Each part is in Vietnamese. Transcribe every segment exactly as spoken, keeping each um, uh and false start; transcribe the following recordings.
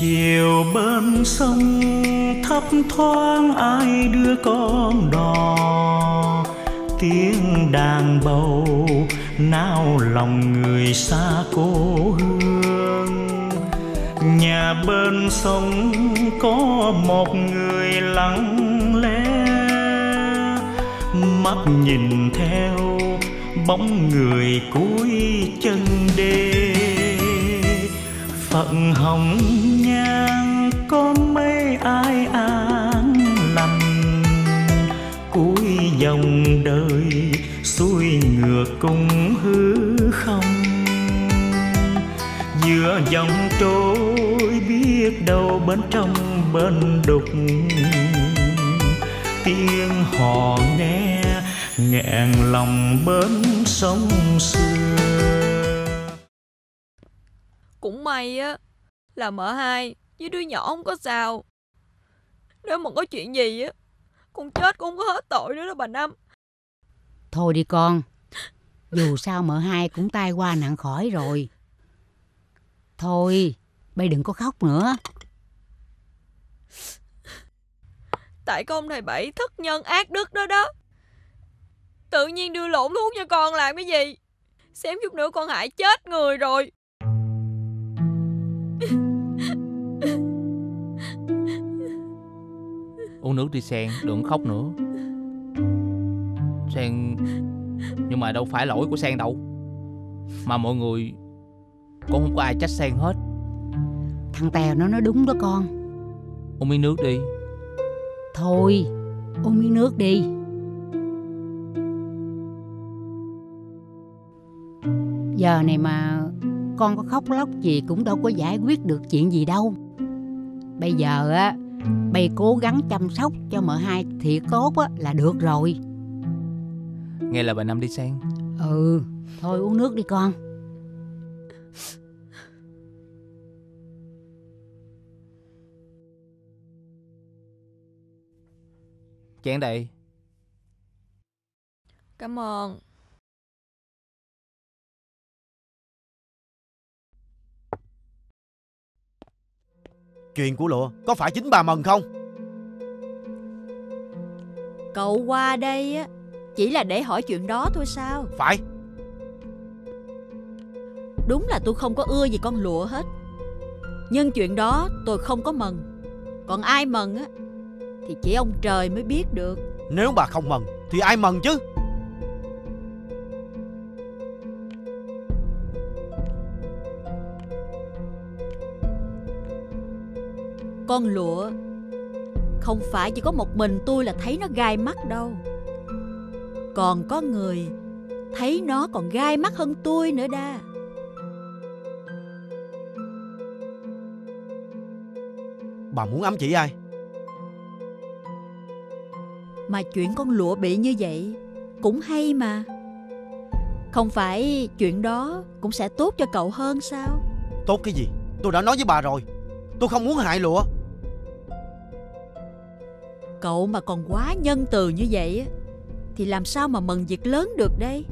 chiều bên sông thấp thoáng ai đưa con đò, tiếng đàn bầu nao lòng người xa cố hương. Nhà bên sông có một người lặng lẽ, mắt nhìn theo bóng người cuối chân đê. Phận hồng nhan có mấy ai an lành, cuối dòng đời xuôi ngược cùng hư không. Giữa dòng trôi biết đâu bên trong bên đục, tiếng hò nghe nghẹn lòng bến sông xưa. Cũng may á là mợ hai với đứa nhỏ không có sao. Nếu mà có chuyện gì á, con chết cũng không có hết tội nữa đó bà Năm. Thôi đi con, dù sao mợ hai cũng tai qua nạn khỏi rồi. Thôi, bây đừng có khóc nữa. Tại con thầy Bảy thất nhân ác đức đó đó, tự nhiên đưa lộn thuốc cho con làm cái gì, xém chút nữa con hại chết người rồi. Uống nước đi Sen, đừng khóc nữa Sen. Nhưng mà đâu phải lỗi của Sen đâu, mà mọi người cũng không có ai trách Sen hết. Thằng Tèo nó nói đúng đó con. Uống miếng nước đi. Thôi, uống miếng nước đi. Giờ này mà con có khóc lóc gì cũng đâu có giải quyết được chuyện gì đâu. Bây giờ á, bây cố gắng chăm sóc cho mợ hai thiệt tốt á là được rồi. Nghe là bà Năm đi Sen. Ừ, thôi uống nước đi con. Chén đây. Cảm ơn. Chuyện của Lụa có phải chính bà Mần không? Cậu qua đây á chỉ là để hỏi chuyện đó thôi sao? Phải. Đúng là tôi không có ưa gì con Lụa hết, nhưng chuyện đó tôi không có mần. Còn ai mần á thì chỉ ông trời mới biết được. Nếu bà không mần thì ai mần chứ? Con Lụa không phải chỉ có một mình tôi là thấy nó gai mắt đâu, còn có người thấy nó còn gai mắt hơn tôi nữa đa. Bà muốn ám chỉ ai? Mà chuyện con Lụa bị như vậy cũng hay mà. Không phải chuyện đó cũng sẽ tốt cho cậu hơn sao? Tốt cái gì? Tôi đã nói với bà rồi, tôi không muốn hại Lụa. Cậu mà còn quá nhân từ như vậy thì làm sao mà mừng việc lớn được đây?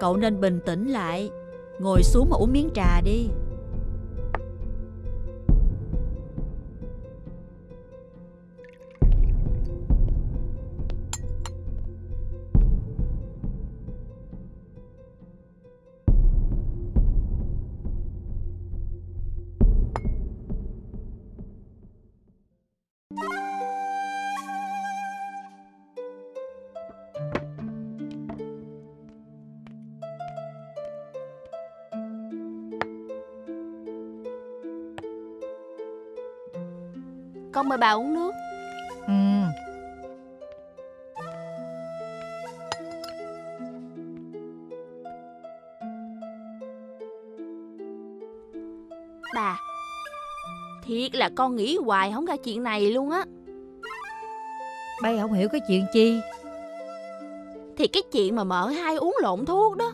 Cậu nên bình tĩnh lại, ngồi xuống mà uống miếng trà đi. Con mời bà uống nước. Ừ. Bà, thiệt là con nghĩ hoài không ra chuyện này luôn á. Bây không hiểu cái chuyện chi? Thì cái chuyện mà mợ hai uống lộn thuốc đó.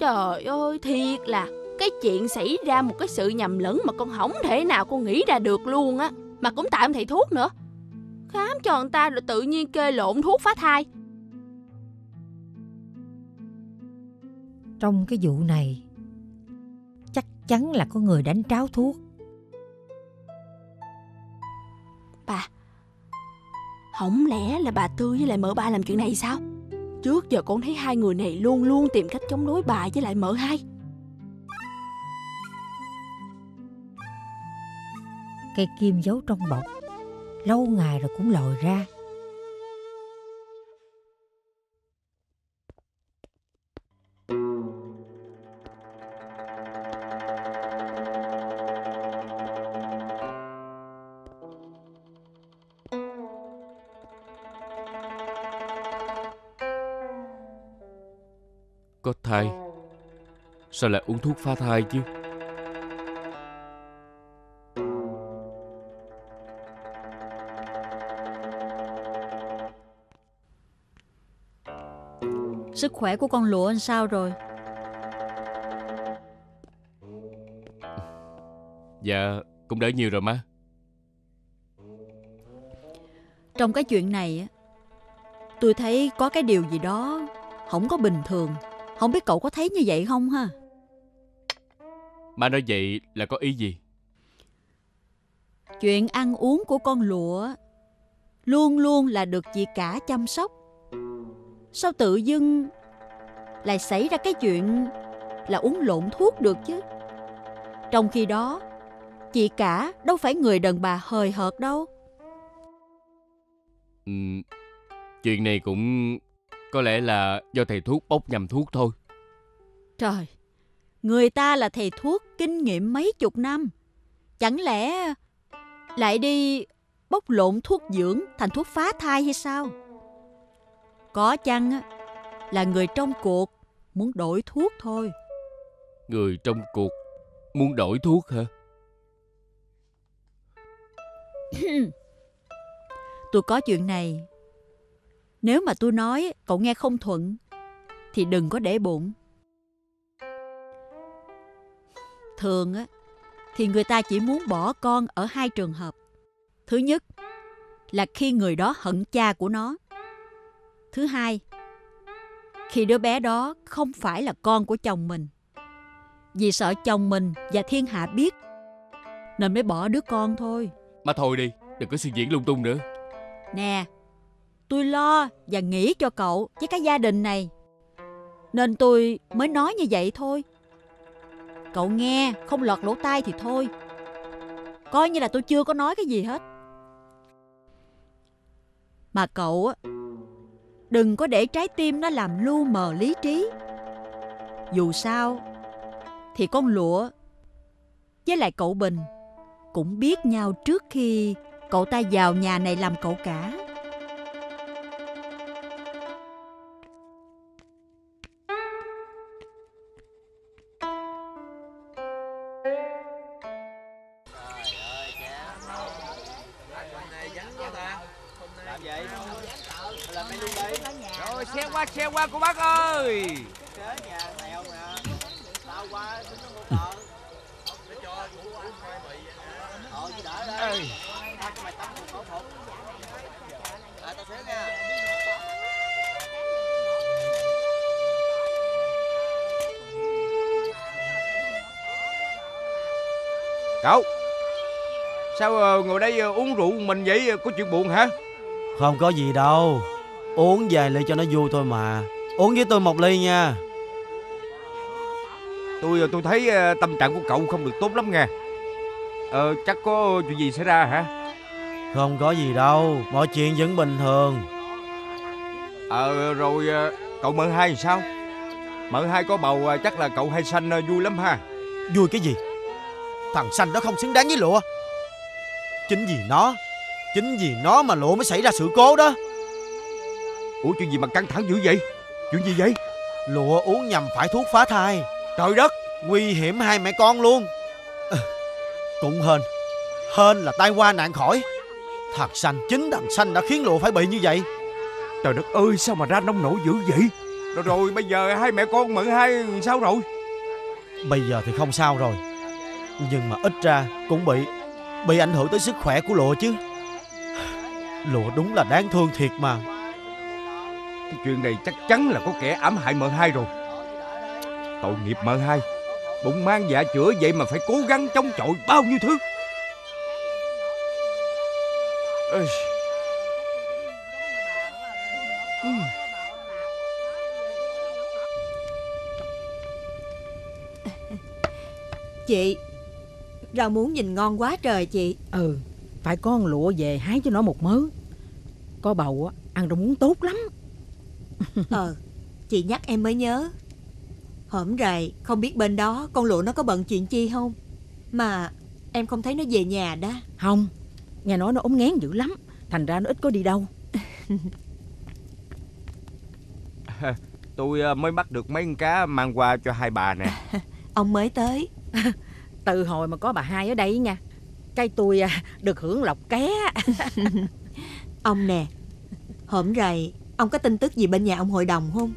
Trời ơi, thiệt là cái chuyện xảy ra một cái sự nhầm lẫn mà con không thể nào con nghĩ ra được luôn á. Mà cũng tại ông thầy thuốc nữa, khám cho người ta rồi tự nhiên kê lộn thuốc phá thai. Trong cái vụ này, chắc chắn là có người đánh tráo thuốc. Bà, không lẽ là bà Tư với lại mợ ba làm chuyện này sao? Trước giờ con thấy hai người này luôn luôn tìm cách chống đối bà với lại mợ hai. Cây kim giấu trong bọc lâu ngày rồi cũng lòi ra. Có thai, sao lại uống thuốc phá thai chứ? Sức khỏe của con Lụa làm sao rồi? Dạ, cũng đỡ nhiều rồi má. Trong cái chuyện này, tôi thấy có cái điều gì đó không có bình thường. Không biết cậu có thấy như vậy không ha? Má nói vậy là có ý gì? Chuyện ăn uống của con Lụa luôn luôn là được chị cả chăm sóc. Sao tự dưng lại xảy ra cái chuyện là uống lộn thuốc được chứ? Trong khi đó, chị cả đâu phải người đàn bà hời hợt đâu. Ừ, chuyện này cũng có lẽ là do thầy thuốc bốc nhầm thuốc thôi. Trời, người ta là thầy thuốc kinh nghiệm mấy chục năm, chẳng lẽ lại đi bốc lộn thuốc dưỡng thành thuốc phá thai hay sao? Có chăng là người trong cuộc muốn đổi thuốc thôi. Người trong cuộc muốn đổi thuốc hả? Tôi có chuyện này, nếu mà tôi nói cậu nghe không thuận thì đừng có để bụng. Thường á thì người ta chỉ muốn bỏ con ở hai trường hợp. Thứ nhất là khi người đó hận cha của nó. Thứ hai, khi đứa bé đó không phải là con của chồng mình. Vì sợ chồng mình và thiên hạ biết nên mới bỏ đứa con thôi. Má thôi đi, đừng có suy diễn lung tung nữa. Nè, tôi lo và nghĩ cho cậu với cái gia đình này nên tôi mới nói như vậy thôi. Cậu nghe không lọt lỗ tai thì thôi, coi như là tôi chưa có nói cái gì hết. Mà cậu á, đừng có để trái tim nó làm lu mờ lý trí. Dù sao thì con Lụa với lại cậu Bình cũng biết nhau trước khi cậu ta vào nhà này làm cậu cả. Xe qua cô bác ơi. Cậu sao ngồi đây uống rượu mình vậy? Có chuyện buồn hả? Không có gì đâu, uống vài ly cho nó vui thôi mà. Uống với tôi một ly nha. Tôi tôi thấy tâm trạng của cậu không được tốt lắm nha. Ờ, chắc có chuyện gì xảy ra hả? Không có gì đâu, mọi chuyện vẫn bình thường. Ờ, rồi cậu mợ hai thì sao? Mợ hai có bầu chắc là cậu hai sanh vui lắm ha. Vui cái gì? Thằng sanh nó không xứng đáng với Lụa. Chính vì nó, chính vì nó mà Lụa mới xảy ra sự cố đó. Ủa, chuyện gì mà căng thẳng dữ vậy? Chuyện gì vậy? Lụa uống nhầm phải thuốc phá thai. Trời đất, nguy hiểm hai mẹ con luôn. À, cũng hên, hên là tai qua nạn khỏi. Thật sanh, chính thằng sanh đã khiến Lụa phải bị như vậy. Trời đất ơi, sao mà ra nông nổi dữ vậy? Rồi rồi, bây giờ hai mẹ con Mợ Hai sao rồi? Bây giờ thì không sao rồi, nhưng mà ít ra cũng bị Bị ảnh hưởng tới sức khỏe của Lụa chứ. Lụa đúng là đáng thương thiệt mà. Cái chuyện này chắc chắn là có kẻ ám hại Mợ Hai rồi. Tội nghiệp mợ hai, bụng mang dạ chữa vậy mà phải cố gắng chống chọi bao nhiêu thứ. Ê. Chị, rau muống nhìn ngon quá trời chị. Ừ, phải có con lụa về hái cho nó một mớ. Có bầu á, ăn rau muống tốt lắm. Ờ, chị nhắc em mới nhớ. Hổm rày, không biết bên đó con lụa nó có bận chuyện chi không? Mà em không thấy nó về nhà đó. Không, nghe nói nó ốm ngén dữ lắm, thành ra nó ít có đi đâu. Tôi mới bắt được mấy con cá mang qua cho hai bà nè. Ông mới tới. Từ hồi mà có bà hai ở đây nha, cái tôi được hưởng lộc ké. Ông nè, hổm rày, ông có tin tức gì bên nhà ông hội đồng không?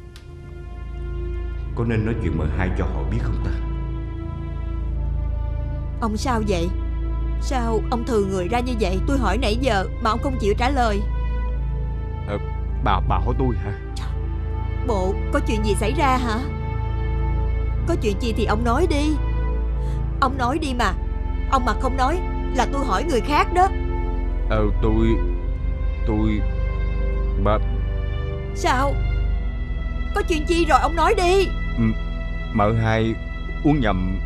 Có nên nói chuyện mợ hai cho họ biết không ta? Ông sao vậy? Sao ông thừa người ra như vậy? Tôi hỏi nãy giờ mà ông không chịu trả lời. Ờ, bà, bà hỏi tôi hả? Bộ có chuyện gì xảy ra hả? Có chuyện gì thì ông nói đi. Ông nói đi mà. Ông mà không nói là tôi hỏi người khác đó. Ờ, tôi... Tôi... Bà... Sao? Có chuyện chi rồi ông nói đi. Mợ hai uống nhầm.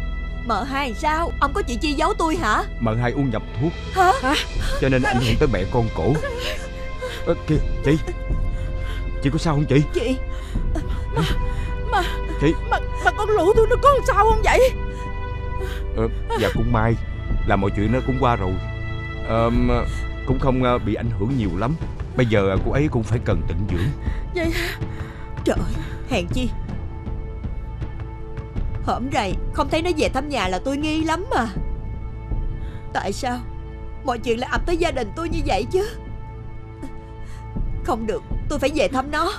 Mợ hai sao? Ông có chuyện chi giấu tôi hả? Mợ hai uống nhầm thuốc. Hả? Hả? Cho nên ảnh hưởng tới mẹ con cổ. Ơ kìa chị. Chị có sao không chị? Chị Mà Mà chị. Mà, mà con lũ tôi nó có sao không vậy? Ờ, dạ cũng may là mọi chuyện nó cũng qua rồi. Ờ, cũng không bị ảnh hưởng nhiều lắm. Bây giờ cô ấy cũng phải cần tịnh dưỡng. Vậy hả? Trời ơi, hèn chi. Hổm rày, không thấy nó về thăm nhà là tôi nghi lắm mà. Tại sao mọi chuyện lại ập tới gia đình tôi như vậy chứ? Không được, tôi phải về thăm nó.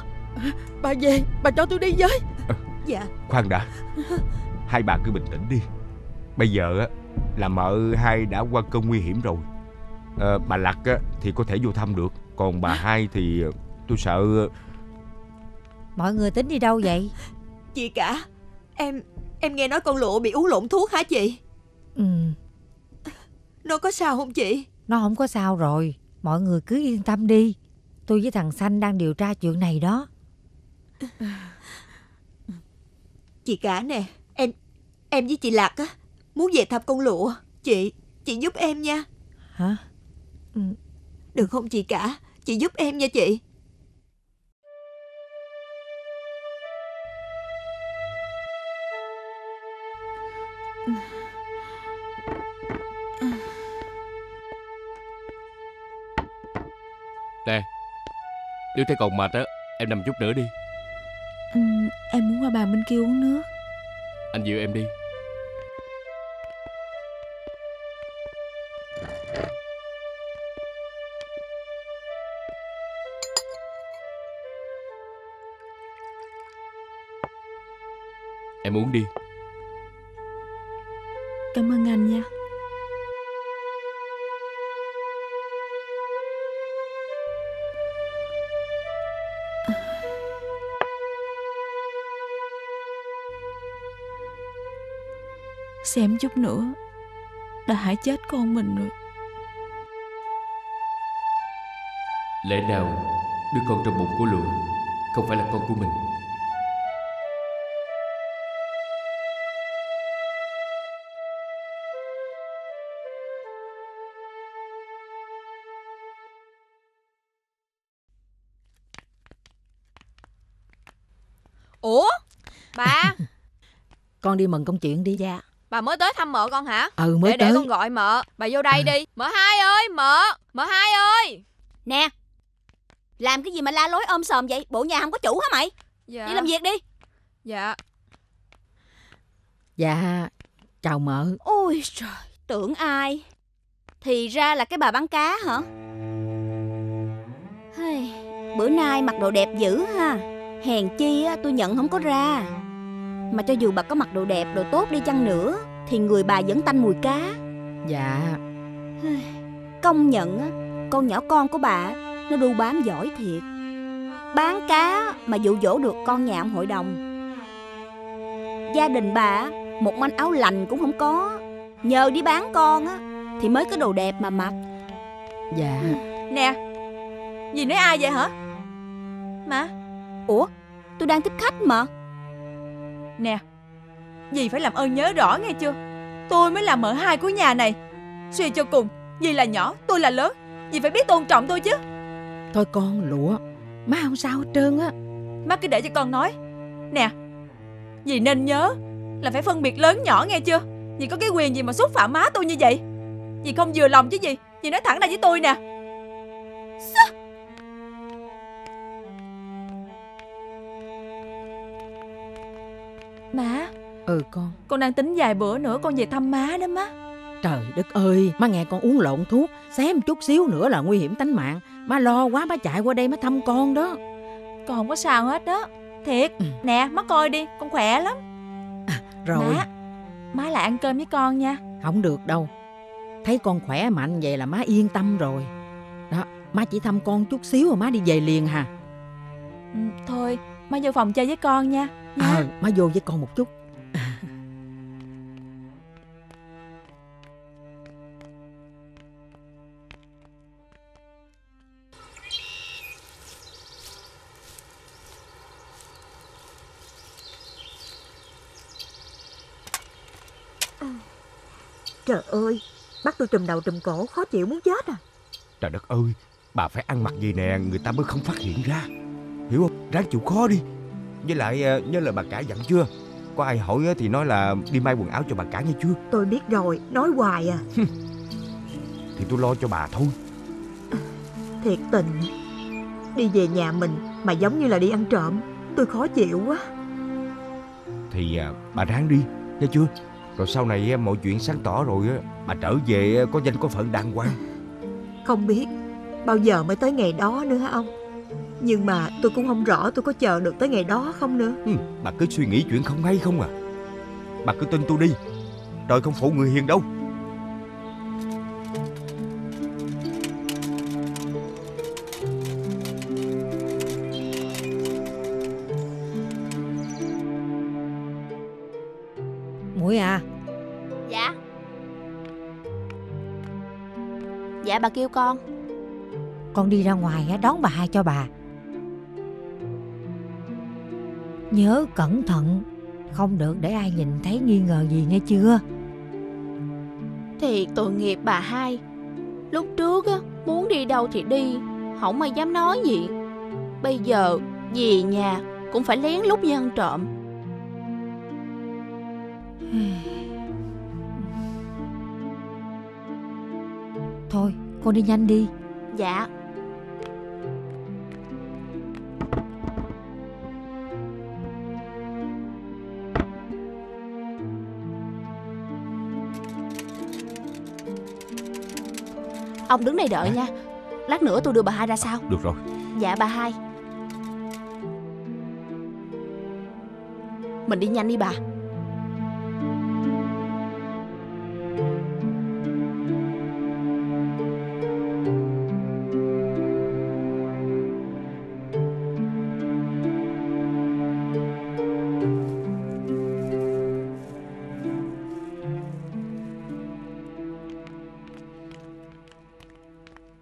Bà về, bà cho tôi đi với. À, dạ. Khoan đã, hai bà cứ bình tĩnh đi. Bây giờ là mợ hai đã qua cơn nguy hiểm rồi. À, bà Lạc thì có thể vô thăm được. Còn bà hai thì tôi sợ... Mọi người tính đi đâu vậy? Chị cả, em em nghe nói con lụa bị uống lộn thuốc hả chị? Ừ. Nó có sao không chị? Nó không có sao rồi. Mọi người cứ yên tâm đi. Tôi với thằng Xanh đang điều tra chuyện này đó. Chị cả nè, Em em với chị Lạc á muốn về thăm con lụa. Chị Chị giúp em nha. Hả? Ừ. Được không chị cả? Chị giúp em nha chị. Nè, nếu thấy còn mệt á, em nằm chút nữa đi. Ừ, em muốn qua bàn bên kia uống nước. Anh dìu em đi. Em uống đi. Cảm ơn anh nha. Xem chút nữa đã hại chết con mình rồi. Lẽ nào đứa con trong bụng của Lụa không phải là con của mình? Ủa bà. Con đi mừng công chuyện đi. Dạ. Bà mới tới thăm mợ con hả? Ừ mới để, tới. Để con gọi mợ. Bà vô đây à. Đi. Mợ hai ơi, mợ. Mợ hai ơi. Nè, làm cái gì mà la lối ôm sòm vậy? Bộ nhà không có chủ hả mày? Dạ. Đi làm việc đi. Dạ. Dạ. Chào mợ. Ôi trời, tưởng ai. Thì ra là cái bà bán cá hả? Hey, bữa nay mặc đồ đẹp dữ ha. Hèn chi á, tôi nhận không có ra. Mà cho dù bà có mặc đồ đẹp, đồ tốt đi chăng nữa thì người bà vẫn tanh mùi cá. Dạ. Công nhận á, con nhỏ con của bà nó đu bám giỏi thiệt. Bán cá mà dụ dỗ được con nhà ông hội đồng. Gia đình bà một manh áo lành cũng không có, nhờ đi bán con á thì mới có đồ đẹp mà mặc. Dạ. Nè, dì nói ai vậy hả? Má. Ủa, tôi đang tiếp khách mà. Nè, dì phải làm ơn nhớ rõ nghe chưa. Tôi mới là mợ hai của nhà này. Suy cho cùng, dì là nhỏ, tôi là lớn, dì phải biết tôn trọng tôi chứ. Thôi con lụa, má không sao hết trơn á. Má cứ để cho con nói. Nè, dì nên nhớ là phải phân biệt lớn nhỏ nghe chưa. Dì có cái quyền gì mà xúc phạm má tôi như vậy? Dì không vừa lòng chứ gì. Dì nói thẳng ra với tôi nè. Má. Ừ con. Con đang tính vài bữa nữa con về thăm má đó má. Trời đất ơi, má nghe con uống lộn thuốc, xé một chút xíu nữa là nguy hiểm tính mạng. Má lo quá má chạy qua đây má thăm con đó. Con không có sao hết đó. Thiệt. Ừ. Nè má coi đi, con khỏe lắm. À, rồi. Má, má lại ăn cơm với con nha. Không được đâu. Thấy con khỏe mạnh vậy là má yên tâm rồi. Đó, má chỉ thăm con chút xíu rồi má đi về liền hà. Ừ, thôi, má vô phòng chơi với con nha. Nha. À, má vô với con một chút. Trời ơi, bắt tôi trùm đầu trùm cổ, khó chịu muốn chết à. Trời đất ơi, bà phải ăn mặc gì nè, người ta mới không phát hiện ra. Hiểu không, ráng chịu khó đi. Với lại nhớ lời bà cả dặn chưa. Có ai hỏi thì nói là đi may quần áo cho bà cả nghe chưa. Tôi biết rồi, nói hoài à. Thì tôi lo cho bà thôi. Thiệt tình, đi về nhà mình mà giống như là đi ăn trộm, tôi khó chịu quá. Thì bà ráng đi, nghe chưa. Rồi sau này mọi chuyện sáng tỏ rồi bà trở về có danh có phận đàng hoàng. Không biết bao giờ mới tới ngày đó nữa hả ông. Nhưng mà tôi cũng không rõ tôi có chờ được tới ngày đó không nữa. Ừ, bà cứ suy nghĩ chuyện không hay không à. Bà cứ tin tôi đi, trời không phụ người hiền đâu. Muội à. Dạ. Dạ bà kêu con. Con đi ra ngoài đón bà hai cho bà. Nhớ cẩn thận, không được để ai nhìn thấy nghi ngờ gì nghe chưa. Thiệt tội nghiệp bà hai. Lúc trước á, muốn đi đâu thì đi, không mà dám nói gì. Bây giờ về nhà cũng phải lén lút đi ăn trộm. Thôi cô đi nhanh đi. Dạ. Ông đứng đây đợi à. Nha. Lát nữa tôi đưa bà hai ra sao? Được rồi. Dạ bà hai. Mình đi nhanh đi bà.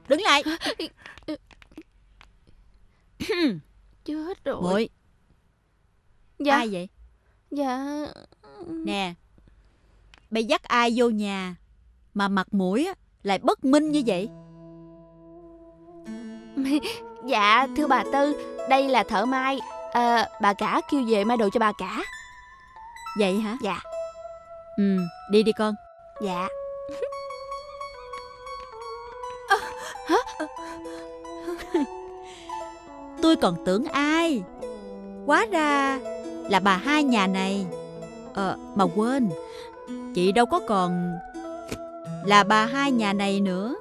Đứng lại. Chưa hết rồi. Muội. Dạ. Ai vậy? Dạ. Nè, bây dắt ai vô nhà mà mặt mũi lại bất minh như vậy? Dạ thưa bà Tư, đây là thợ may à, bà cả kêu về may đồ cho bà cả. Vậy hả? Dạ. Ừ, đi đi con. Dạ. Hả? Tôi còn tưởng ai, hóa ra là bà hai nhà này. Ờ, mà quên, chị đâu có còn là bà hai nhà này nữa.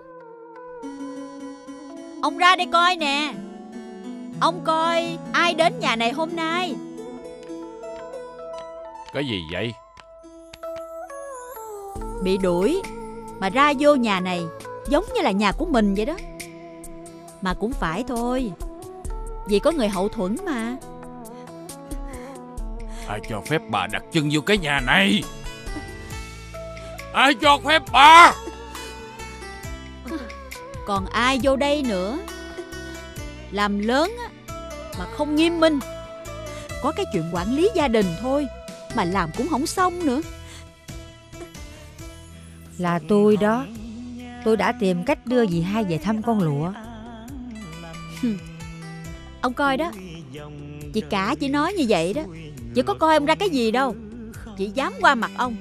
Ông ra đây coi nè. Ông coi ai đến nhà này hôm nay. Cái gì vậy? Bị đuổi mà ra vô nhà này giống như là nhà của mình vậy đó. Mà cũng phải thôi, vì có người hậu thuẫn mà. Ai cho phép bà đặt chân vô cái nhà này? Ai cho phép bà? Còn ai vô đây nữa? Làm lớn mà không nghiêm minh. Có cái chuyện quản lý gia đình thôi mà làm cũng không xong nữa. Là tôi đó. Tôi đã tìm cách đưa dì hai về thăm con lụa. Ông coi đó, chị cả chỉ nói như vậy đó, chị có coi ông ra cái gì đâu. Chị dám qua mặt ông.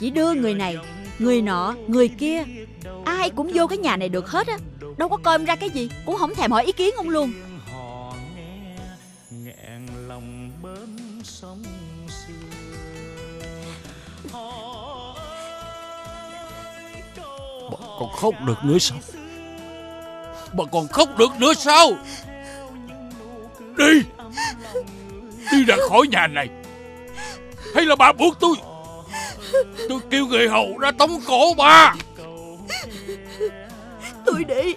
Chị đưa người này, người nọ, người kia, ai cũng vô cái nhà này được hết á. Đâu có coi ông ra cái gì, cũng không thèm hỏi ý kiến ông luôn. Bà còn khóc được nữa sao? Bà còn khóc được nữa sao? Đi! Đi ra khỏi nhà này! Hay là bà buộc tôi? Tôi kêu người hầu ra tống cổ bà! Tôi đi!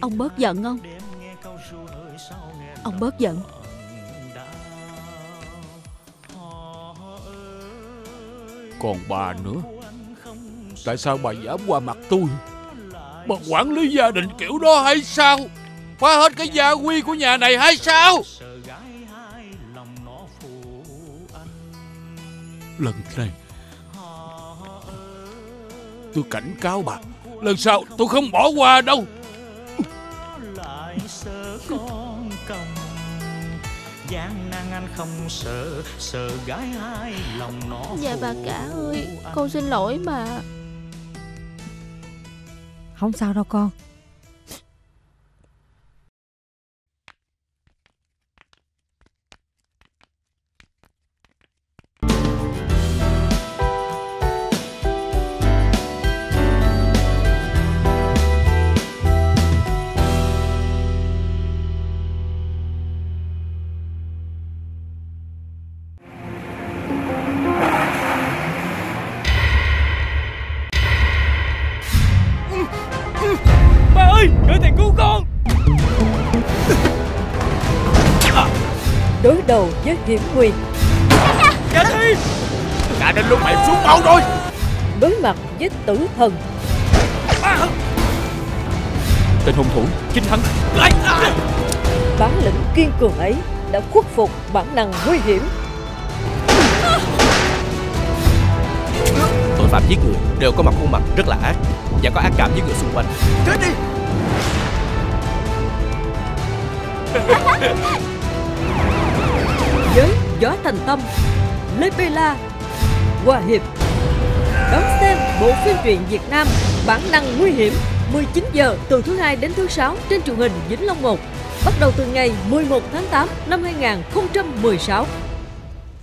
Ông bớt giận không? Ông bớt giận! Còn bà nữa, tại sao bà dám qua mặt tôi? Bà quản lý gia đình kiểu đó hay sao? Phá hết cái gia quy của nhà này hay sao? Lần này tôi cảnh cáo bà, lần sau tôi không bỏ qua đâu. Gian nan anh không sợ, sợ gái hai lòng nó. Dạ bà cả ơi, con xin lỗi mà. Không sao đâu con. Đầu với hiểm nguy, chạy đi! Đã đến lúc mày xuống máu rồi. Đối mặt với tử thần, à. Tên hung thủ chính hắn, à. Bản lĩnh kiên cường ấy đã khuất phục bản năng nguy hiểm. À. Tội phạm giết người đều có một khuôn mặt rất là ác và có ác cảm với người xung quanh. Chết đi! Với Gió Thành Tâm, Lê Bê La, Hòa Hiệp. Đón xem bộ phim truyện Việt Nam Bản Năng Nguy Hiểm mười chín giờ từ thứ hai đến thứ sáu trên truyền hình Vĩnh Long một, bắt đầu từ ngày mười một tháng tám năm hai nghìn không trăm mười sáu.